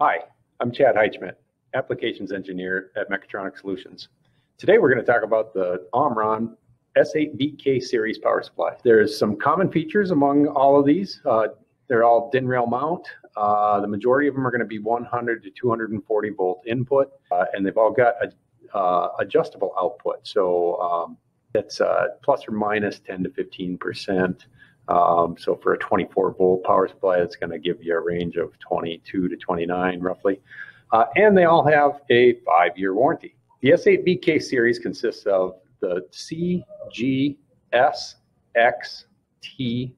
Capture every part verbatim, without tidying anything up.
Hi, I'm Chad Heitschmidt, Applications Engineer at Mechatronic Solutions. Today we're going to talk about the OMRON S eight V K series power supply. There's some common features among all of these. Uh, they're all DIN rail mount. Uh, the majority of them are going to be one hundred to two hundred forty volt input, uh, and they've all got a, uh, adjustable output. So um, that's uh, plus or minus ten to fifteen percent. Um, so for a twenty-four volt power supply, it's going to give you a range of twenty-two to twenty-nine roughly. Uh, and they all have a five year warranty. The S eight V K series consists of the C, G, S, X, T,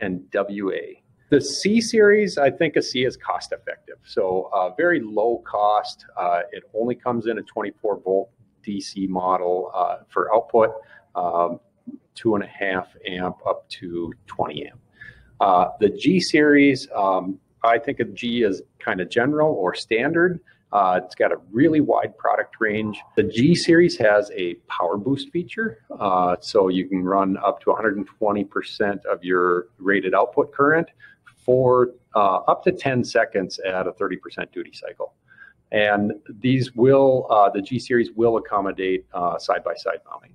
and W A. The C series, I think a C is cost effective. So uh, very low cost. Uh, it only comes in a twenty-four volt D C model uh, for output. Um, two and a half amp up to twenty amp. Uh, the G series, um, I think of G as kind of general or standard. Uh, it's got a really wide product range. The G series has a power boost feature. Uh, so you can run up to one hundred twenty percent of your rated output current for uh, up to ten seconds at a thirty percent duty cycle. And these will, uh, the G series will accommodate uh, side-by-side mounting.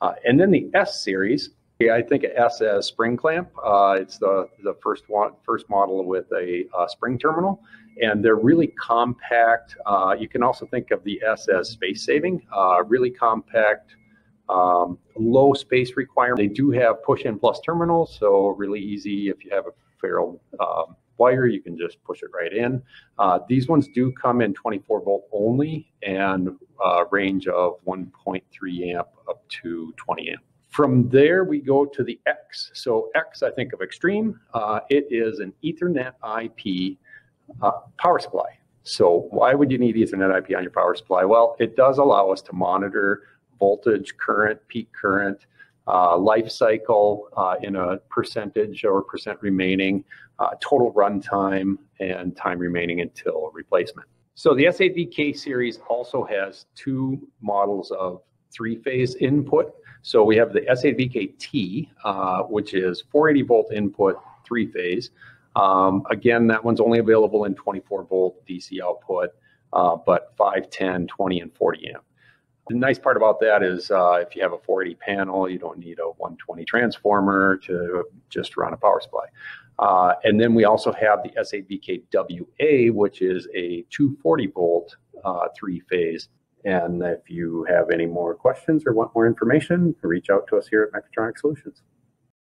Uh, and then the S series, yeah, I think of S as spring clamp. Uh, it's the, the first one, first model with a uh, spring terminal, and they're really compact. Uh, you can also think of the S as space saving, uh, really compact, um, low space requirement. They do have push in plus terminals, so really easy if you have a ferrule um, wire, you can just push it right in. Uh, these ones do come in twenty-four volt only and uh, range of one point three amp up to twenty amp. From there, we go to the X. So X, I think of extreme. Uh, it is an Ethernet I P uh, power supply. So why would you need Ethernet I P on your power supply? Well, it does allow us to monitor voltage, current, peak current, Uh, life cycle uh, in a percentage or percent remaining, uh, total runtime, and time remaining until replacement. So the S eight V K series also has two models of three phase input. So we have the S eight V K T, uh, which is four hundred eighty volt input, three phase. Um, again, that one's only available in twenty-four volt D C output, uh, but five, ten, twenty, and forty amp. The nice part about that is uh, if you have a four eighty panel, you don't need a one twenty transformer to just run a power supply. Uh, and then we also have the S eight V K W A, which is a two forty volt uh, three phase. And if you have any more questions or want more information, reach out to us here at Mechatronic Solutions.